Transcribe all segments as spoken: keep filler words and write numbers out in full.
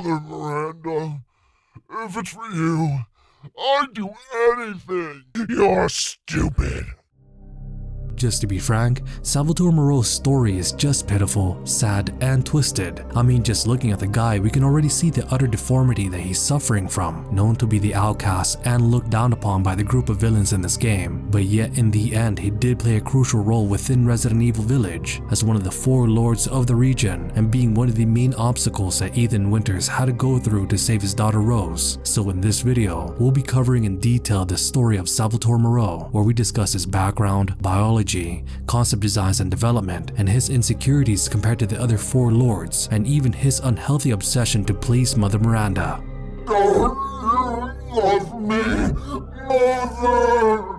Mother Miranda, if it's for you, I'd do anything. You're stupid. Just to be frank, Salvatore Moreau's story is just pitiful, sad, and twisted. I mean, just looking at the guy, we can already see the utter deformity that he's suffering from, known to be the outcast and looked down upon by the group of villains in this game. But yet in the end, he did play a crucial role within Resident Evil Village as one of the four lords of the region and being one of the main obstacles that Ethan Winters had to go through to save his daughter Rose. So in this video, we'll be covering in detail the story of Salvatore Moreau, where we discuss his background, biology, concept designs and development, and his insecurities compared to the other four lords, and even his unhealthy obsession to please Mother Miranda. Don't you love me, Mother?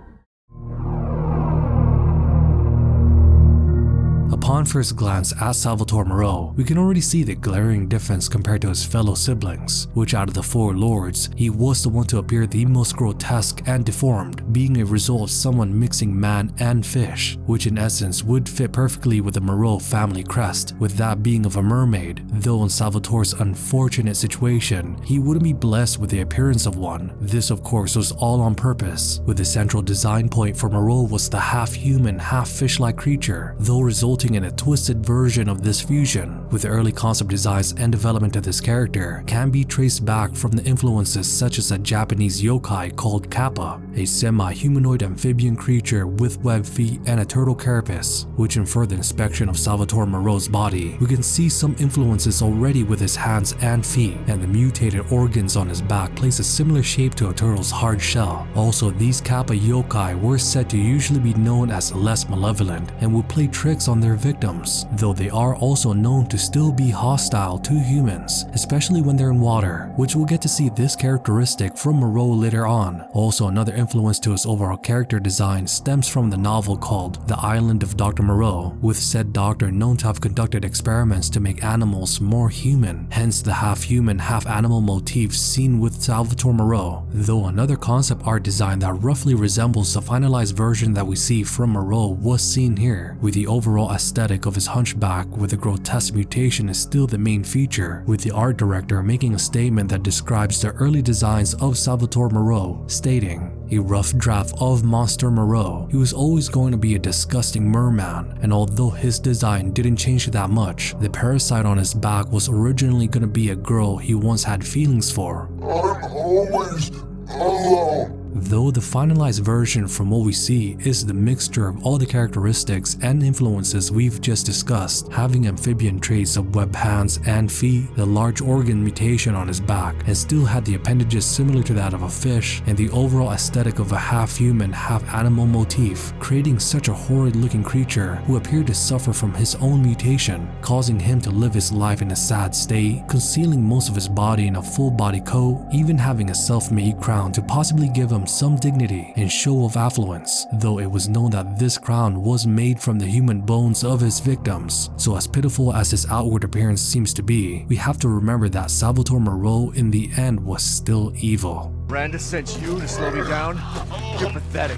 Upon first glance at Salvatore Moreau, we can already see the glaring difference compared to his fellow siblings, which out of the four lords, he was the one to appear the most grotesque and deformed, being a result of someone mixing man and fish, which in essence would fit perfectly with the Moreau family crest, with that being of a mermaid, though in Salvatore's unfortunate situation, he wouldn't be blessed with the appearance of one. This of course was all on purpose, with the central design point for Moreau was the half-human, half-fish-like creature, though resulting in a twisted version of this fusion, with the early concept designs and development of this character can be traced back from the influences such as a Japanese yokai called Kappa, a semi-humanoid amphibian creature with webbed feet and a turtle carapace, which in further inspection of Salvatore Moreau's body, we can see some influences already with his hands and feet, and the mutated organs on his back place a similar shape to a turtle's hard shell. Also, these Kappa yokai were said to usually be known as less malevolent and would play tricks on their victims, though they are also known to still be hostile to humans, especially when they're in water, which we'll get to see this characteristic from Moreau later on. Also, another influence to his overall character design stems from the novel called The Island of Doctor Moreau, with said doctor known to have conducted experiments to make animals more human, hence the half-human, half-animal motifs seen with Salvatore Moreau, though another concept art design that roughly resembles the finalized version that we see from Moreau was seen here, with the overall aesthetic aesthetic of his hunchback with a grotesque mutation is still the main feature, with the art director making a statement that describes the early designs of Salvatore Moreau, stating, "A rough draft of Monster Moreau, he was always going to be a disgusting merman, and although his design didn't change that much, the parasite on his back was originally going to be a girl he once had feelings for. I'm always alone." Though the finalized version from what we see is the mixture of all the characteristics and influences we've just discussed, having amphibian traits of webbed hands and feet, the large organ mutation on his back, and still had the appendages similar to that of a fish, and the overall aesthetic of a half-human, half-animal motif, creating such a horrid-looking creature who appeared to suffer from his own mutation, causing him to live his life in a sad state, concealing most of his body in a full-body coat, even having a self-made crown to possibly give him some dignity and show of affluence, though it was known that this crown was made from the human bones of his victims. So as pitiful as his outward appearance seems to be, we have to remember that Salvatore Moreau in the end was still evil. Miranda sent you to slow me down? You're pathetic.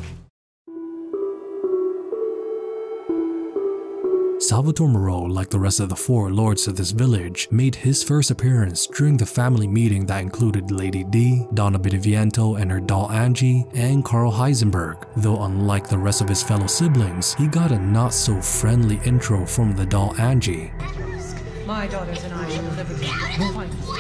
Salvatore Moreau, like the rest of the four lords of this village, made his first appearance during the family meeting that included Lady D, Donna Beneviento and her doll Angie, and Carl Heisenberg, though unlike the rest of his fellow siblings, he got a not-so-friendly intro from the doll Angie. My daughters and I shall live again. I wanna see.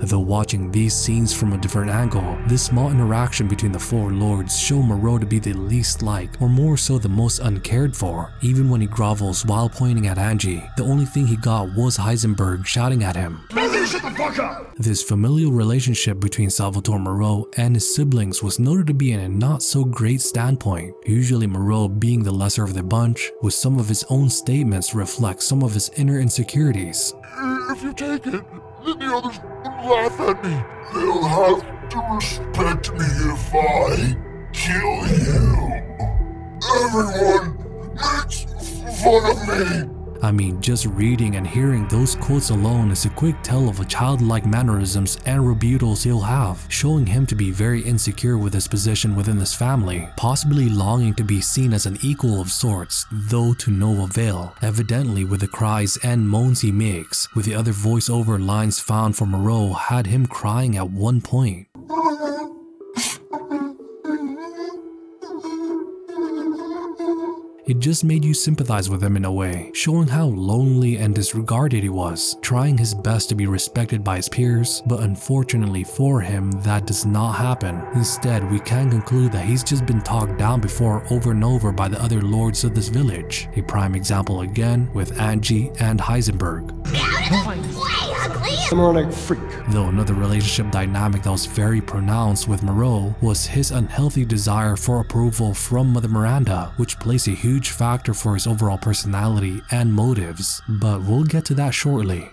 Though watching these scenes from a different angle, this small interaction between the four lords show Moreau to be the least liked, or more so the most uncared for. Even when he grovels while pointing at Angie, the only thing he got was Heisenberg shouting at him. Shut the fuck up! This familial relationship between Salvatore Moreau and his siblings was noted to be in a not so great standpoint, usually Moreau being the lesser of the bunch, with some of his own statements reflect some of his inner insecurities. If you take it, then the others laugh at me. They'll have to respect me if I kill you. Everyone makes fun of me. I mean, just reading and hearing those quotes alone is a quick tell of the childlike mannerisms and rebuttals he'll have, showing him to be very insecure with his position within his family, possibly longing to be seen as an equal of sorts, though to no avail, evidently with the cries and moans he makes, with the other voiceover lines found for Moreau had him crying at one point. It just made you sympathize with him in a way, showing how lonely and disregarded he was, trying his best to be respected by his peers, but unfortunately for him, that does not happen. Instead, we can conclude that he's just been talked down before over and over by the other lords of this village, a prime example again with Angie and Heisenberg. Moronic freak. Though another relationship dynamic that was very pronounced with Moreau was his unhealthy desire for approval from Mother Miranda, which plays a huge factor for his overall personality and motives, but we'll get to that shortly.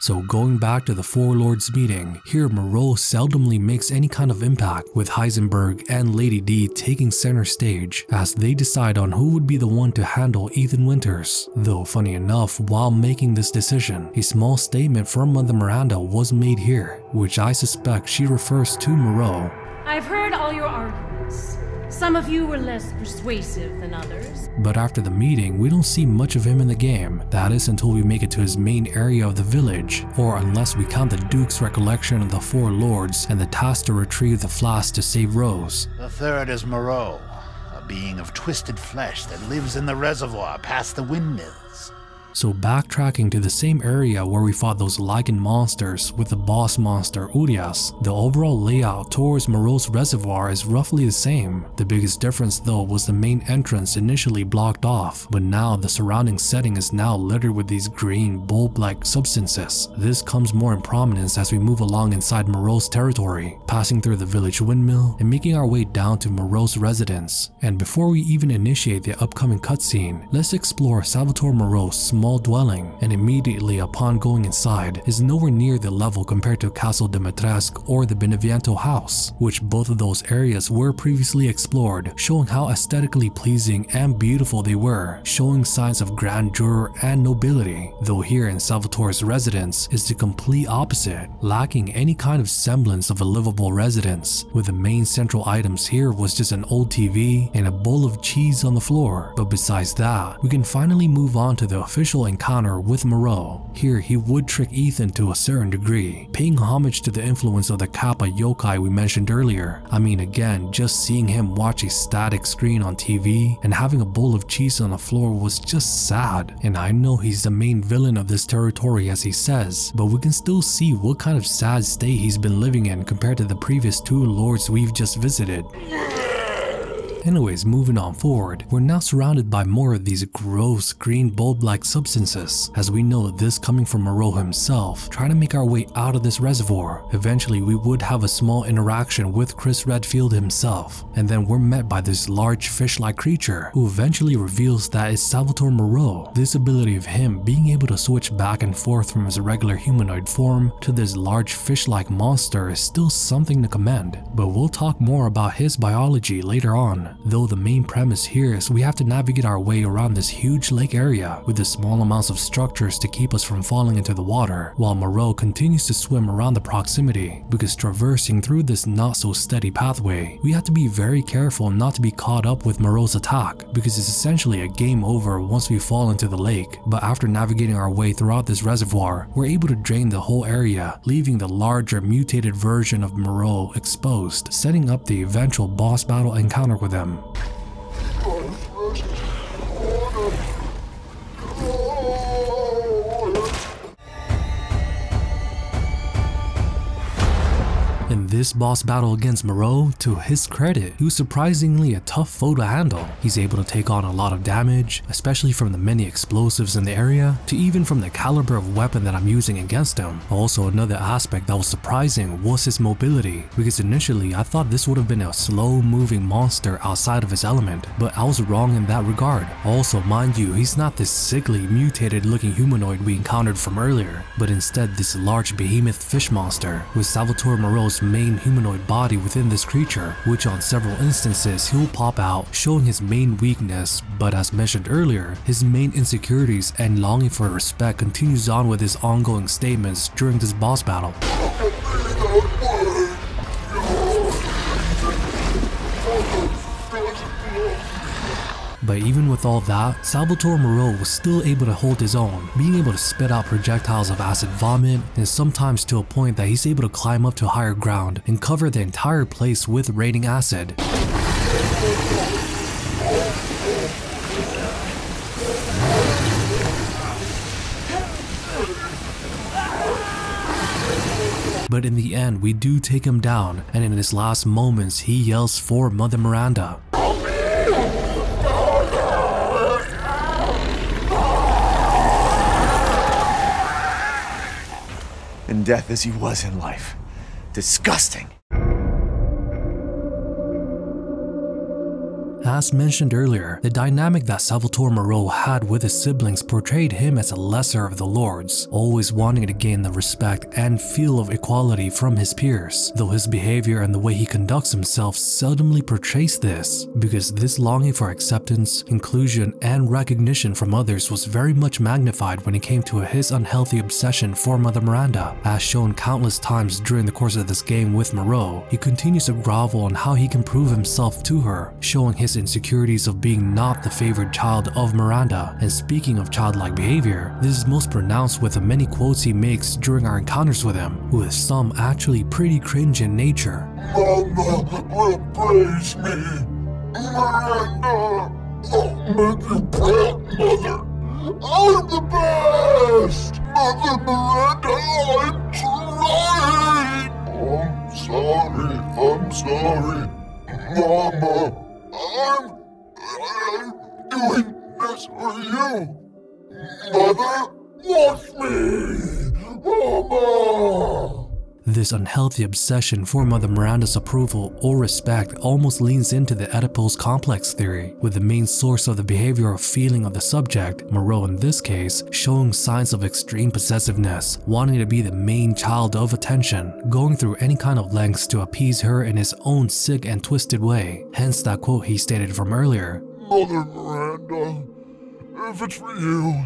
So going back to the Four Lords meeting, here Moreau seldomly makes any kind of impact, with Heisenberg and Lady D taking center stage as they decide on who would be the one to handle Ethan Winters. Though funny enough, while making this decision, a small statement from Mother Miranda was made here, which I suspect she refers to Moreau. I've heard all your arguments. Some of you were less persuasive than others. But after the meeting, we don't see much of him in the game. That is until we make it to his main area of the village, or unless we count the Duke's recollection of the Four Lords and the task to retrieve the flask to save Rose. The third is Moreau, a being of twisted flesh that lives in the reservoir past the windmills. So backtracking to the same area where we fought those lichen monsters with the boss monster Urias, the overall layout towards Moreau's reservoir is roughly the same. The biggest difference though was the main entrance initially blocked off, but now the surrounding setting is now littered with these green bulb-like substances. This comes more in prominence as we move along inside Moreau's territory, passing through the village windmill and making our way down to Moreau's residence. And before we even initiate the upcoming cutscene, let's explore Salvatore Moreau's small small dwelling, and immediately upon going inside is nowhere near the level compared to Castle Dimitrescu or the Beneviento house, which both of those areas were previously explored, showing how aesthetically pleasing and beautiful they were, showing signs of grandeur and nobility, though here in Salvatore's residence is the complete opposite, lacking any kind of semblance of a livable residence, with the main central items here was just an old T V and a bowl of cheese on the floor. But besides that, we can finally move on to the official encounter with Moreau. Here he would trick Ethan to a certain degree, paying homage to the influence of the Kappa yokai we mentioned earlier. I mean, again, just seeing him watch a static screen on T V and having a bowl of cheese on the floor was just sad, and I know he's the main villain of this territory as he says, but we can still see what kind of sad state he's been living in compared to the previous two lords we've just visited. Anyways, moving on forward, we're now surrounded by more of these gross green bulb-like substances, as we know this coming from Moreau himself, trying to make our way out of this reservoir. Eventually, we would have a small interaction with Chris Redfield himself, and then we're met by this large fish-like creature, who eventually reveals that it's Salvatore Moreau. This ability of him being able to switch back and forth from his regular humanoid form to this large fish-like monster is still something to commend, but we'll talk more about his biology later on. Though the main premise here is we have to navigate our way around this huge lake area with the small amounts of structures to keep us from falling into the water, while Moreau continues to swim around the proximity, because traversing through this not so steady pathway, we have to be very careful not to be caught up with Moreau's attack, because it's essentially a game over once we fall into the lake. But after navigating our way throughout this reservoir, we're able to drain the whole area, leaving the larger mutated version of Moreau exposed, setting up the eventual boss battle encounter with him. In this boss battle against Moreau, to his credit, he was surprisingly a tough foe to handle. He's able to take on a lot of damage, especially from the many explosives in the area, to even from the caliber of weapon that I'm using against him. Also, another aspect that was surprising was his mobility, because initially I thought this would have been a slow-moving monster outside of his element, but I was wrong in that regard. Also, mind you, he's not this sickly, mutated-looking humanoid we encountered from earlier, but instead this large behemoth fish monster, with Salvatore Moreau's main remaining humanoid body within this creature, which on several instances he'll pop out, showing his main weakness, but as mentioned earlier, his main insecurities and longing for respect continues on with his ongoing statements during this boss battle. But even with all that, Salvatore Moreau was still able to hold his own, being able to spit out projectiles of acid vomit, and sometimes to a point that he's able to climb up to higher ground and cover the entire place with raining acid. But in the end, we do take him down, and in his last moments, he yells for Mother Miranda. In death as he was in life. Disgusting. As mentioned earlier, the dynamic that Salvatore Moreau had with his siblings portrayed him as a lesser of the lords, always wanting to gain the respect and feel of equality from his peers, though his behavior and the way he conducts himself seldomly portrays this, because this longing for acceptance, inclusion, and recognition from others was very much magnified when it came to his unhealthy obsession for Mother Miranda. As shown countless times during the course of this game with Moreau, he continues to grovel on how he can prove himself to her, showing his insecurities of being not the favored child of Miranda. And speaking of childlike behavior, this is most pronounced with the many quotes he makes during our encounters with him, with some actually pretty cringe in nature. Mama will praise me. Miranda, I'll make you proud, mother. I'm the best. Mother Miranda, I'm trying. I'm sorry, I'm sorry. Mama. I'm, I'm doing this for you. Mother, watch me, Mama. This unhealthy obsession for Mother Miranda's approval or respect almost leans into the Oedipus complex theory, with the main source of the behavioral feeling of the subject, Moreau in this case, showing signs of extreme possessiveness, wanting to be the main child of attention, going through any kind of lengths to appease her in his own sick and twisted way, hence that quote he stated from earlier. Mother Miranda, if it's for you,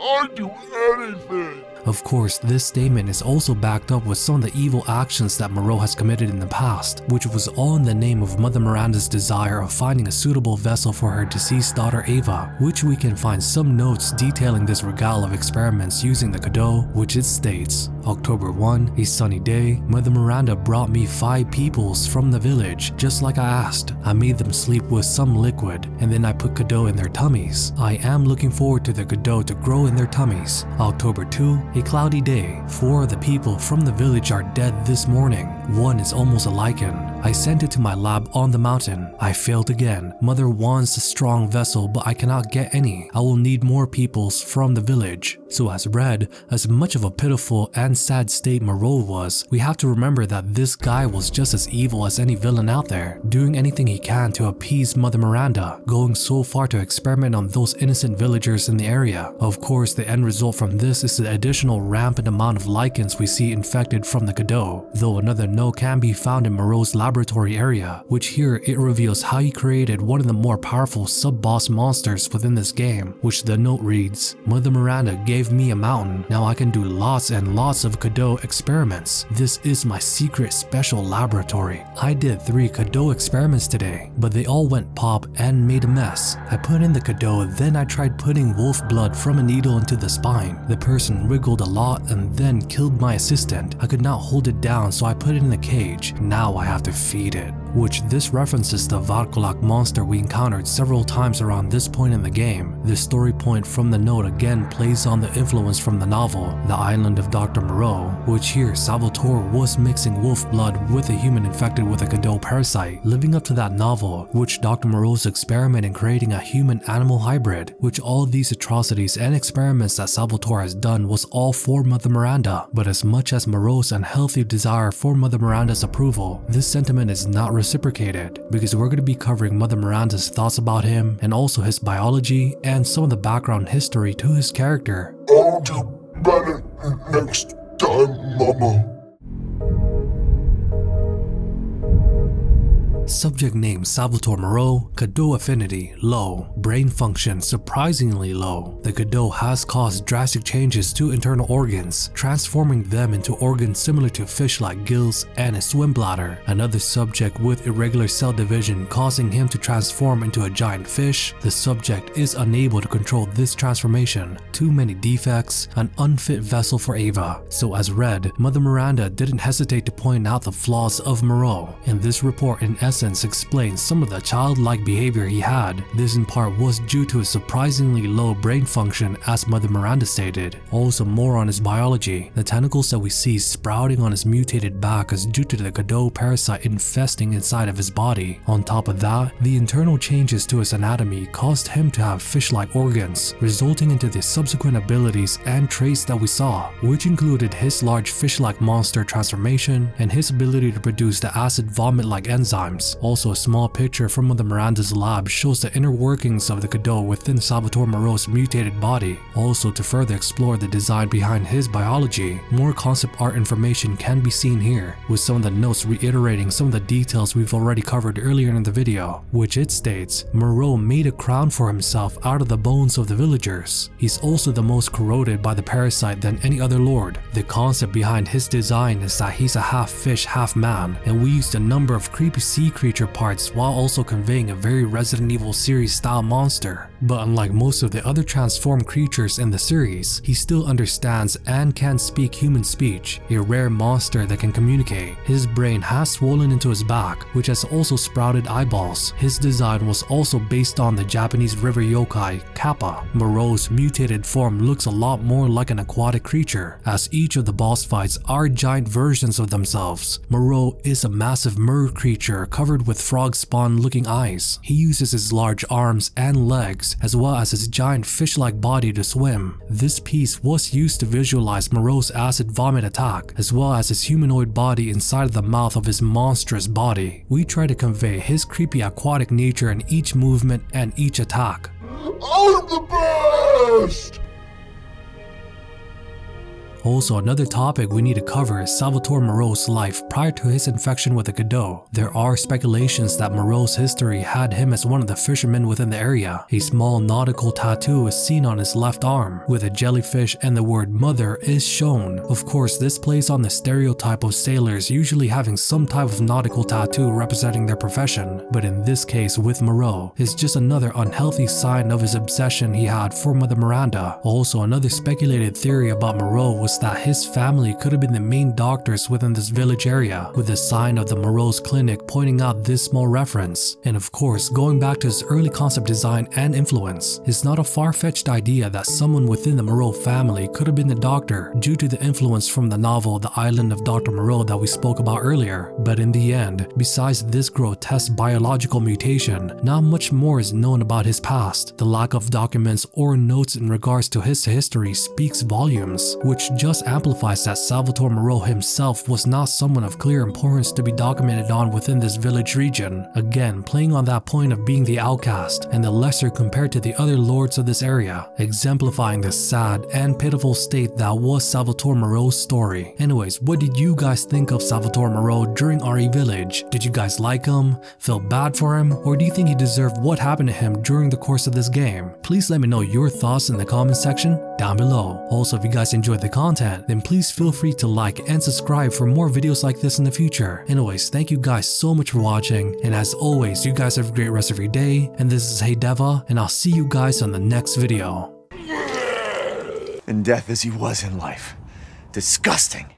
I'd do anything. Of course, this statement is also backed up with some of the evil actions that Moreau has committed in the past, which was all in the name of Mother Miranda's desire of finding a suitable vessel for her deceased daughter Ava, which we can find some notes detailing this regale of experiments using the Cadou, which it states, October first, a sunny day, Mother Miranda brought me five peoples from the village, just like I asked. I made them sleep with some liquid, and then I put Cadou in their tummies. I am looking forward to the Cadou to grow in their tummies. October second, a cloudy day, four of the people from the village are dead this morning. One is almost a lichen. I sent it to my lab on the mountain. I failed again. Mother wants a strong vessel, but I cannot get any. I will need more peoples from the village. So as read, as much of a pitiful and sad state Moreau was, we have to remember that this guy was just as evil as any villain out there, doing anything he can to appease Mother Miranda, going so far to experiment on those innocent villagers in the area. Of course, the end result from this is the additional rampant amount of lichens we see infected from the Cadou, though another note can be found in Moreau's laboratory area, which here it reveals how he created one of the more powerful sub-boss monsters within this game, which the note reads, Mother Miranda gave me a mountain, now I can do lots and lots of Cadou experiments. This is my secret special laboratory. I did three Cadou experiments today, but they all went pop and made a mess. I put in the Cadou, then I tried putting wolf blood from a needle into the spine. The person wriggled a lot and then killed my assistant. I could not hold it down, so I put it in a cage. Now I have to feed it. Which this references the Varkolak monster we encountered several times around this point in the game. This story point from the note again plays on the influence from the novel, The Island of Doctor Moreau, which here Salvatore was mixing wolf blood with a human infected with a Cadou parasite, living up to that novel, which Doctor Moreau's experiment in creating a human-animal hybrid, which all these atrocities and experiments that Salvatore has done was all for Mother Miranda. But as much as Moreau's unhealthy desire for Mother Miranda's approval, this sentiment is not reciprocated, because we're going to be covering Mother Miranda's thoughts about him and also his biology and some of the background history to his character. I'll do better next time, Mama. Subject name Salvatore Moreau, Cadou affinity low, brain function surprisingly low. The Cadou has caused drastic changes to internal organs, transforming them into organs similar to fish-like gills and a swim bladder. Another subject with irregular cell division causing him to transform into a giant fish. The subject is unable to control this transformation, too many defects, an unfit vessel for Ava. So as read, Mother Miranda didn't hesitate to point out the flaws of Moreau, and this report in essence explains some of the childlike behavior he had. This in part was due to his surprisingly low brain function, as Mother Miranda stated. Also more on his biology, the tentacles that we see sprouting on his mutated back is due to the Cadou parasite infesting inside of his body. On top of that, the internal changes to his anatomy caused him to have fish-like organs, resulting into the subsequent abilities and traits that we saw, which included his large fish-like monster transformation and his ability to produce the acid vomit-like enzymes. Also, a small picture from Mother Miranda's lab shows the inner workings of the Cadou within Salvatore Moreau's mutated body. Also, to further explore the design behind his biology, more concept art information can be seen here, with some of the notes reiterating some of the details we've already covered earlier in the video, which it states, Moreau made a crown for himself out of the bones of the villagers. He's also the most corroded by the parasite than any other lord. The concept behind his design is that he's a half fish, half man, and we used a number of creepy sea creature parts while also conveying a very Resident Evil series style monster. But unlike most of the other transformed creatures in the series, he still understands and can speak human speech, a rare monster that can communicate. His brain has swollen into his back, which has also sprouted eyeballs. His design was also based on the Japanese river yokai, Kappa. Moreau's mutated form looks a lot more like an aquatic creature, as each of the boss fights are giant versions of themselves. Moreau is a massive mermaid creature covered with frog spawn looking eyes. He uses his large arms and legs, as well as his giant fish-like body to swim. This piece was used to visualize Moreau's acid vomit attack, as well as his humanoid body inside of the mouth of his monstrous body. We try to convey his creepy aquatic nature in each movement and each attack. I'm the best! Also, another topic we need to cover is Salvatore Moreau's life prior to his infection with the Cadou. There are speculations that Moreau's history had him as one of the fishermen within the area. A small nautical tattoo is seen on his left arm, with a jellyfish and the word mother is shown. Of course, this plays on the stereotype of sailors usually having some type of nautical tattoo representing their profession, but in this case with Moreau, it's just another unhealthy sign of his obsession he had for Mother Miranda. Also, another speculated theory about Moreau was that his family could have been the main doctors within this village area, with the sign of the Moreau's clinic pointing out this small reference. And of course, going back to his early concept design and influence, it's not a far-fetched idea that someone within the Moreau family could have been the doctor due to the influence from the novel The Island of Doctor Moreau that we spoke about earlier. But in the end, besides this grotesque biological mutation, not much more is known about his past. The lack of documents or notes in regards to his history speaks volumes, which just amplifies that Salvatore Moreau himself was not someone of clear importance to be documented on within this village region, again playing on that point of being the outcast and the lesser compared to the other lords of this area, exemplifying the sad and pitiful state that was Salvatore Moreau's story. Anyways, what did you guys think of Salvatore Moreau during R E Village? Did you guys like him, feel bad for him, or do you think he deserved what happened to him during the course of this game? Please let me know your thoughts in the comment section down below. Also, if you guys enjoyed the content, then please feel free to like and subscribe for more videos like this in the future. Anyways, thank you guys so much for watching, and as always, you guys have a great rest of your day, and this is HeY DeVuH, and I'll see you guys on the next video. In death as he was in life. Disgusting.